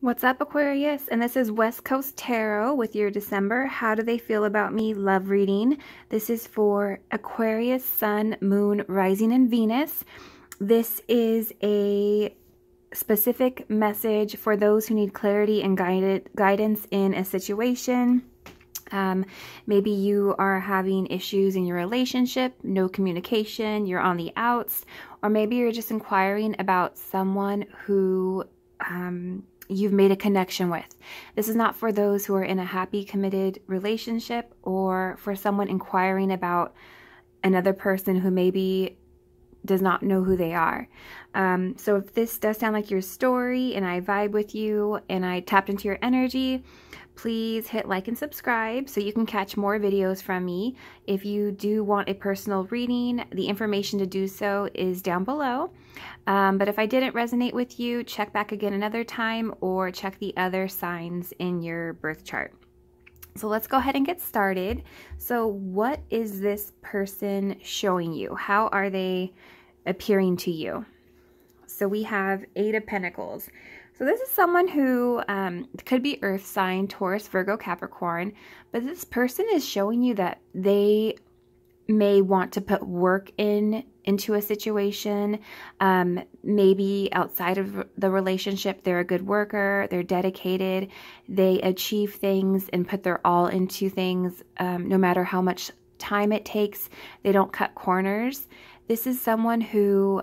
What's up, Aquarius? And this is West Coast Tarot with your December How Do They Feel About Me love reading. This is for Aquarius, Sun, Moon, Rising, and Venus. This is a specific message for those who need clarity and guidance in a situation. Maybe you are having issues in your relationship, no communication, you're on the outs, or maybe you're just inquiring about someone who you've made a connection with. This is not for those who are in a happy, committed relationship or for someone inquiring about another person who maybe does not know who they are. So if this does sound like your story and I vibe with you and I tapped into your energy, please hit like and subscribe so you can catch more videos from me. If you do want a personal reading, the information to do so is down below. But if I didn't resonate with you, check back again another time or check the other signs in your birth chart. So let's go ahead and get started. So what is this person showing you? How are they appearing to you? So we have Eight of Pentacles. So this is someone who could be Earth sign, Taurus, Virgo, Capricorn, but this person is showing you that they may want to put work into a situation. Maybe outside of the relationship, they're a good worker, they're dedicated, they achieve things and put their all into things, no matter how much time it takes. They don't cut corners. This is someone who,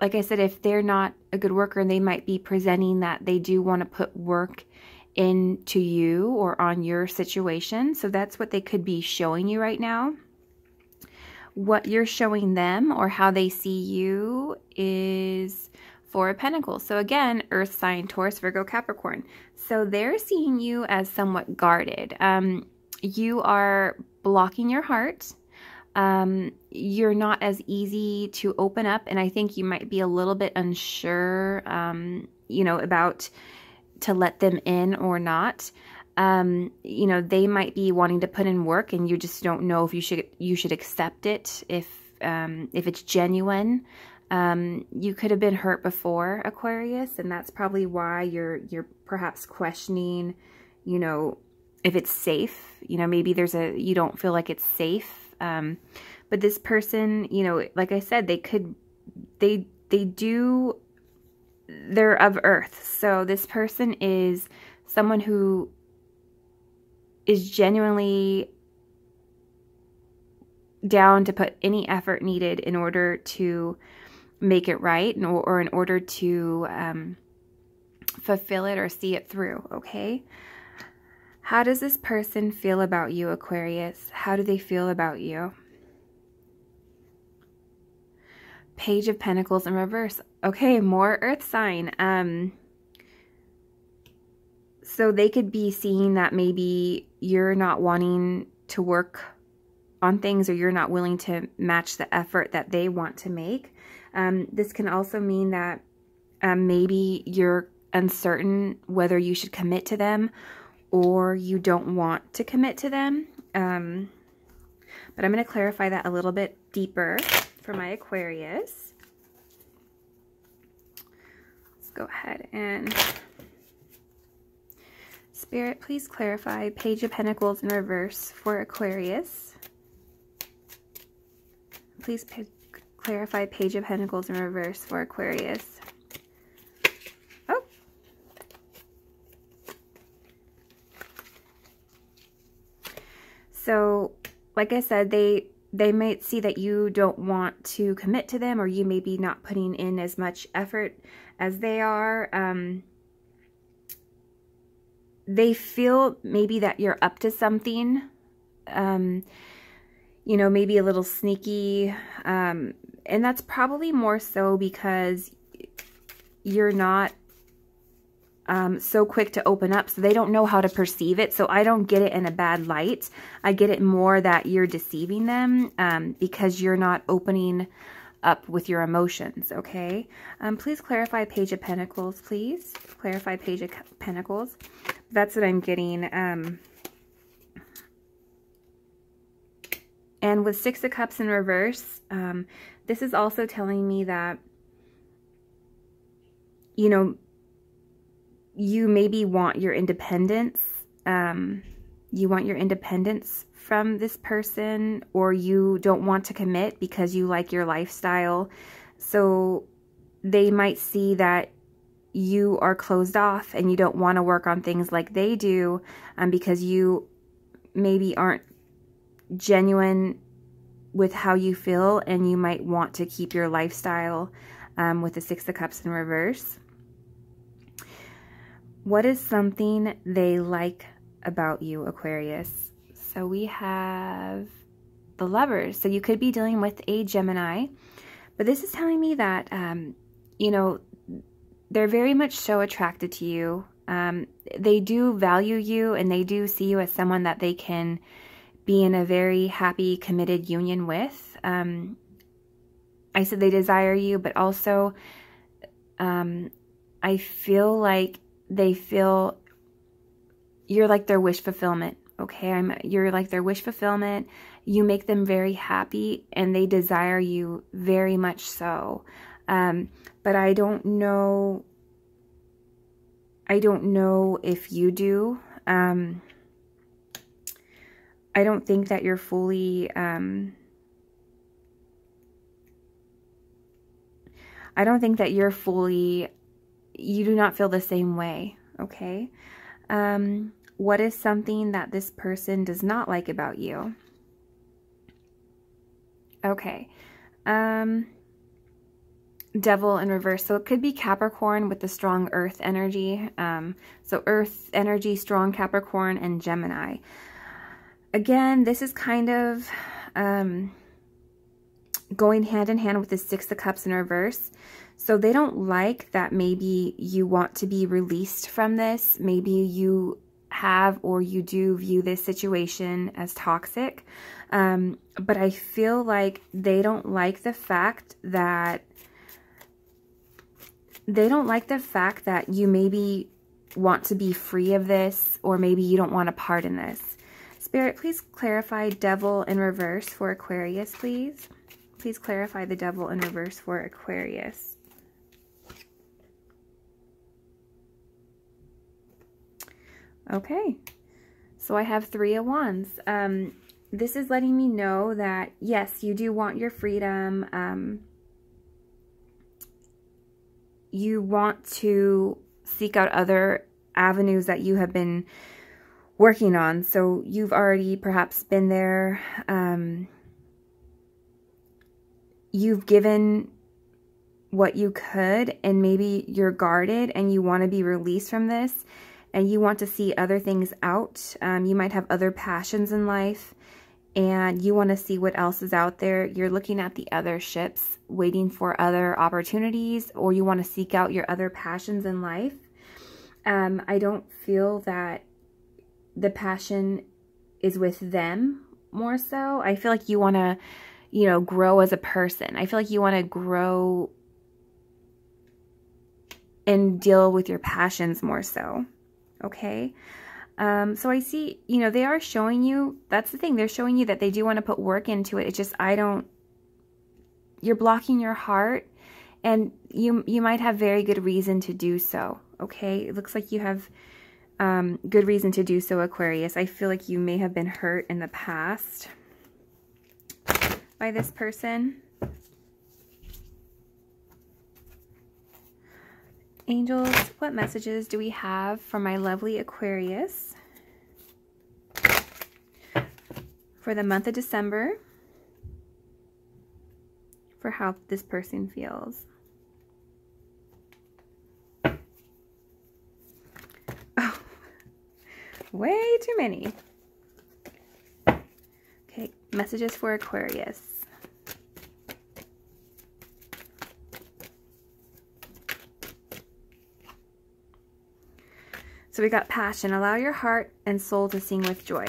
like I said, if they're not a good worker, they might be presenting that they do want to put work into you or on your situation. So that's what they could be showing you right now. What you're showing them or how they see you is Four of Pentacles. So again, Earth sign, Taurus, Virgo, Capricorn. So they're seeing you as somewhat guarded. You are blocking your heart. You're not as easy to open up, and I think you might be a little bit unsure, you know, about to let them in or not. You know, they might be wanting to put in work, and you just don't know if you should accept it, if it's genuine. You could have been hurt before, Aquarius, and that's probably why you're perhaps questioning, you know, if it's safe. You know, maybe you don't feel like it's safe. But this person, you know, like I said, they're of Earth. So this person is someone who is genuinely down to put any effort needed in order to make it right, or in order to, fulfill it or see it through. Okay. How does this person feel about you, Aquarius? How do they feel about you? Page of Pentacles in reverse. Okay, more Earth sign. So they could be seeing that maybe you're not wanting to work on things, or you're not willing to match the effort that they want to make. This can also mean that maybe you're uncertain whether you should commit to them, or you don't want to commit to them. But I'm going to clarify that a little bit deeper for my Aquarius. Let's go ahead and... Spirit, please clarify Page of Pentacles in reverse for Aquarius. Please clarify Page of Pentacles in reverse for Aquarius. So, like I said, they might see that you don't want to commit to them, or you may be not putting in as much effort as they are. They feel maybe that you're up to something, you know, maybe a little sneaky. And that's probably more so because you're not so quick to open up, so they don't know how to perceive it. So I don't get it in a bad light. I get it more that you're deceiving them, because you're not opening up with your emotions. Okay. Please clarify Page of Pentacles, please. Clarify Page of Pentacles. That's what I'm getting. And with Six of Cups in reverse, this is also telling me that, you know, you maybe want your independence. You want your independence from this person, or you don't want to commit because you like your lifestyle. So they might see that you are closed off and you don't want to work on things like they do, because you maybe aren't genuine with how you feel, and you might want to keep your lifestyle with the Six of Cups in reverse. What is something they like about you, Aquarius? So we have the Lovers. So you could be dealing with a Gemini, but this is telling me that, you know, they're very much so attracted to you. They do value you, and they do see you as someone that they can be in a very happy, committed union with. I said they desire you, but also I feel like they feel you're like their wish fulfillment. Okay, you're like their wish fulfillment. You make them very happy, and they desire you very much so. But I don't know if you do. I don't think that you're fully, I don't think that you're fully, you do not feel the same way. Okay. What is something that this person does not like about you? Okay. Devil in reverse. So it could be Capricorn with the strong earth energy. So earth energy, strong Capricorn, and Gemini. Again, this is kind of going hand in hand with the Six of Cups in reverse. So they don't like that maybe you want to be released from this. Maybe you have, or you do view this situation as toxic. But I feel like they don't like the fact that you maybe want to be free of this, or maybe you don't want a part in this. Spirit, please clarify Devil in reverse for Aquarius, please. Please clarify the Devil in reverse for Aquarius. Okay. So I have Three of Wands. This is letting me know that, yes, you do want your freedom. You want to seek out other avenues that you have been working on. So you've already perhaps been there. You've given what you could, and maybe you're guarded and you want to be released from this, and you want to see other things out. You might have other passions in life, and you want to see what else is out there. You're looking at the other ships, waiting for other opportunities, or you want to seek out your other passions in life. I don't feel that the passion is with them more so. I feel like you want to, you know, grow as a person. I feel like you want to grow and deal with your passions more so. Okay. So I see, you know, they are showing you, that's the thing, they're showing you that they do want to put work into it. It's just, you're blocking your heart, and you might have very good reason to do so. Okay. It looks like you have, good reason to do so, Aquarius. I feel like you may have been hurt in the past by this person. Angels, what messages do we have for my lovely Aquarius for the month of December, for how this person feels? Oh, way too many. Okay, messages for Aquarius. So we got passion. Allow your heart and soul to sing with joy.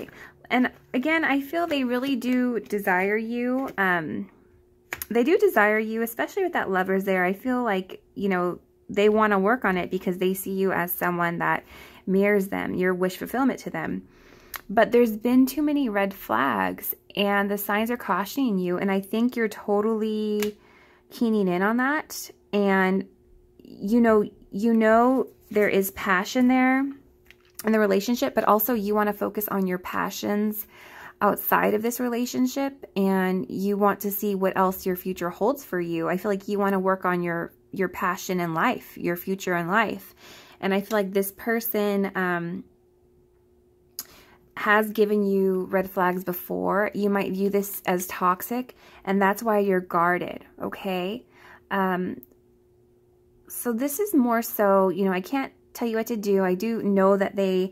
And again, I feel they really do desire you. They do desire you, especially with that Lovers there. I feel like, you know, they want to work on it because they see you as someone that mirrors them, your wish fulfillment to them. But there's been too many red flags, and the signs are cautioning you. And I think you're totally keening in on that. And, you know, there is passion there in the relationship, but also you want to focus on your passions outside of this relationship, and you want to see what else your future holds for you. I feel like you want to work on your passion in life, your future in life. And I feel like this person has given you red flags before. You might view this as toxic, and that's why you're guarded, okay? So this is more so, you know, I can't tell you what to do. I do know that the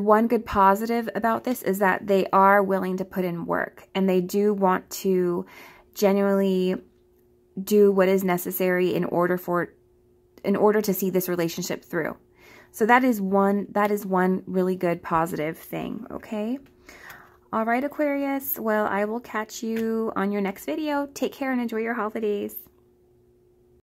one good positive about this is that they are willing to put in work, and they do want to genuinely do what is necessary in order to see this relationship through. So that is one really good positive thing, okay? All right, Aquarius. Well, I will catch you on your next video. Take care and enjoy your holidays.